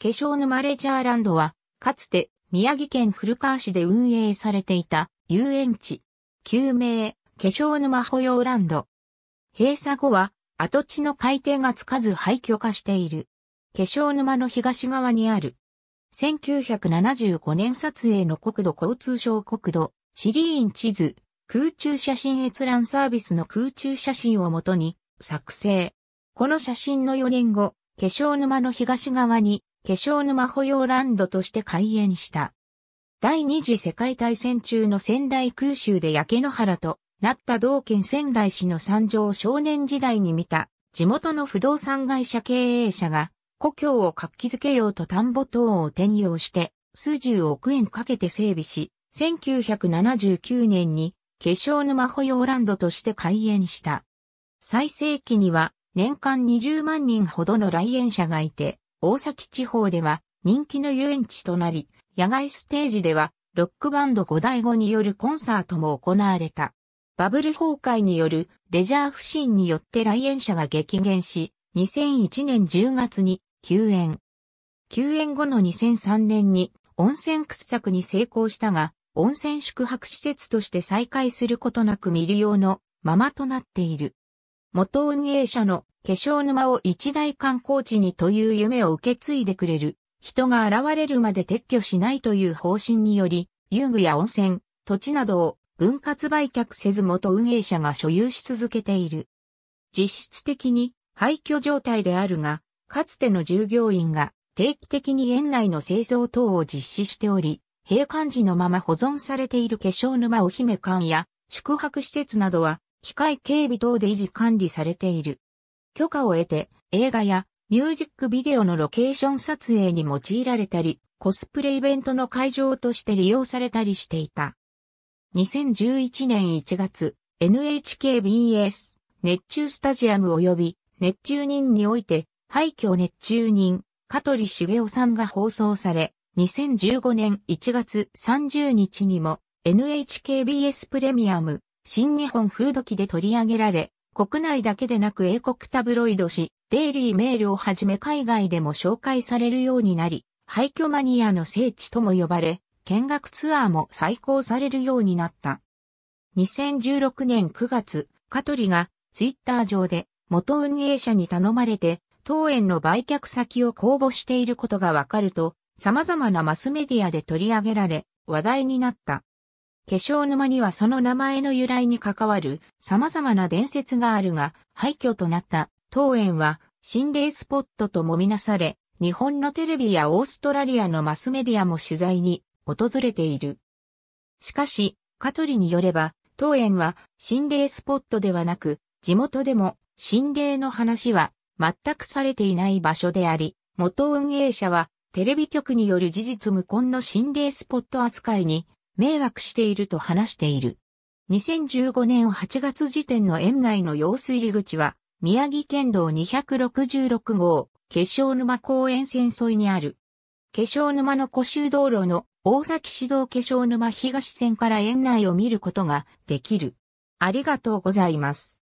化粧沼レジャーランドは、かつて宮城県古川市で運営されていた遊園地。旧名、化粧沼保養ランド。閉鎖後は、跡地の改定がつかず廃墟化している。化粧沼の東側にある。1975年撮影の国土交通省国土地理院地図空中写真閲覧サービスの空中写真をもとに作成。この写真の4年後、化粧沼の東側に化粧沼保養ランドとして開園した。第二次世界大戦中の仙台空襲で焼け野原となった同県仙台市の惨状を少年時代に見た地元の不動産会社経営者が故郷を活気づけようと田んぼ等を手に用して数十億円かけて整備し、1979年に化粧沼保養ランドとして開園した。最盛期には年間20万人ほどの来園者がいて、大崎地方では人気の遊園地となり、野外ステージではロックバンドゴダイゴによるコンサートも行われた。バブル崩壊によるレジャー不振によって来園者が激減し、2001年10月に休園。休園後の2003年に温泉掘削に成功したが、温泉宿泊施設として再開することなく未利用のままとなっている。元運営者の化粧沼を一大観光地にという夢を受け継いでくれる人が現れるまで撤去しないという方針により、遊具や温泉、土地などを分割売却せず元運営者が所有し続けている。実質的に廃墟状態であるが、かつての従業員が定期的に園内の清掃等を実施しており、閉館時のまま保存されている化粧沼お姫館や宿泊施設などは機械警備等で維持管理されている。許可を得て映画やミュージックビデオのロケーション撮影に用いられたり、コスプレイベントの会場として利用されたりしていた。2011年1月、NHKBS 熱中スタジアム及び熱中人において、廃墟熱中人、香取茂雄さんが放送され、2015年1月30日にも NHKBS プレミアム、新日本風土記で取り上げられ、国内だけでなく英国タブロイド紙、デイリーメールをはじめ海外でも紹介されるようになり、廃墟マニアの聖地とも呼ばれ、見学ツアーも再興されるようになった。2016年9月、香取がツイッター上で元運営者に頼まれて、当園の売却先を公募していることがわかると、様々なマスメディアで取り上げられ、話題になった。化粧沼にはその名前の由来に関わる様々な伝説があるが、廃墟となった当園は心霊スポットともみなされ、日本のテレビやオーストラリアのマスメディアも取材に訪れている。しかし、香取によれば、当園は心霊スポットではなく、地元でも心霊の話は全くされていない場所であり、元運営者はテレビ局による事実無根の心霊スポット扱いに迷惑していると話している。2015年8月時点の園内の用水入り口は、宮城県道266号、化粧沼公園線沿いにある。化粧沼の湖州道路の大崎市道化粧沼東線から園内を見ることができる。ありがとうございます。